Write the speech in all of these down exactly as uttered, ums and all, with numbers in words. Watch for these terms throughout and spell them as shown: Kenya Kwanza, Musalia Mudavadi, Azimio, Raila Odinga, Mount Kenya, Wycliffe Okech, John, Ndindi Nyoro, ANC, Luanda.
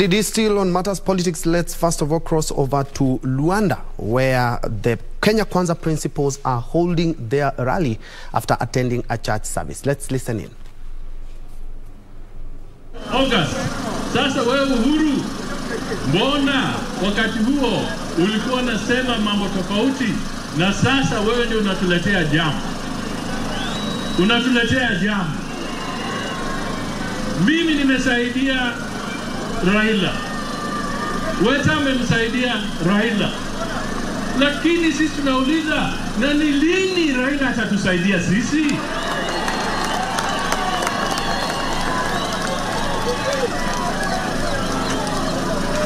It is still on Matters Politics. Let's first of all cross over to Luanda, where the Kenya Kwanza principals are holding their rally after attending a church service. Let's listen in. August, sasa wewe uhuru, mbona wakati huo ulikuwa unasema mambo tofauti na sasa wewe ndio unatuletea jambo. Unatuletea jambo. Mimi nimesaidia Raila. Wewe umemsaidia Raila. Lakini sisi tunauliza, na ni lini Raila atatusaidia sisi?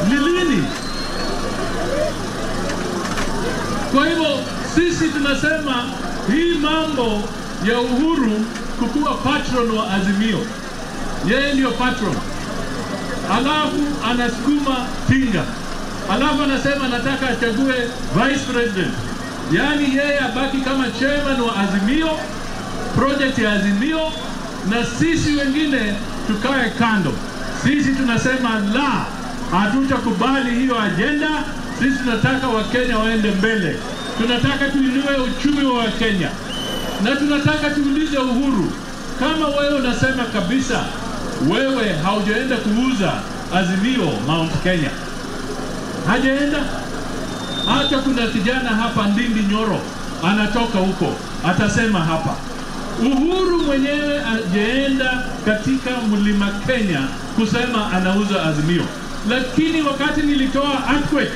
Nilini? Kwa hivyo sisi tunasema hii mambo ya Uhuru kukuwa patron wa Azimio, yeye ndio patron, alafu anasukuma tinga, alafu anasema nataka achague vice president, yani yeye abaki kama chairman wa Azimio, project ya Azimio, na sisi wengine tukae kando. Sisi tunasema la, hatutakubali hiyo agenda. Sisi tunataka Wakenya waende mbele. Tunataka tuinue uchumi wa Kenya. Na tunataka tuulize Uhuru, kama wewe unasema kabisa wewe haujaenda kuuza Azimio Mount Kenya. Hajaenda. Hata kuna kijana hapa Ndindi Nyoro anatoka huko, atasema hapa. Uhuru mwenyewe ajaenda katika Mlima Kenya kusema anauza Azimio. Lakini wakati nilitoa earthquake,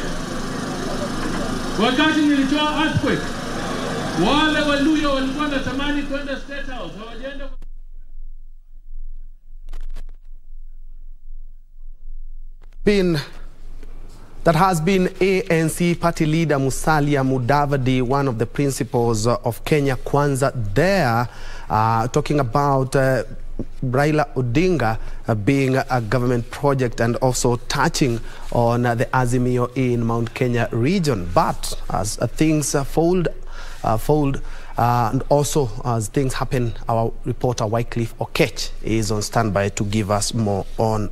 wakati nilitoa earthquake, wale Waluya walikuwa natamani kwenda State House, hawajaenda. Been That has been A N C party leader Musalia Mudavadi, one of the principals of Kenya Kwanza, there uh, talking about uh, Raila Odinga uh, being a government project and also touching on uh, the Azimio in Mount Kenya region. But as uh, things uh, fold, uh, fold uh, and also as things happen, our reporter Wycliffe Okech is on standby to give us more on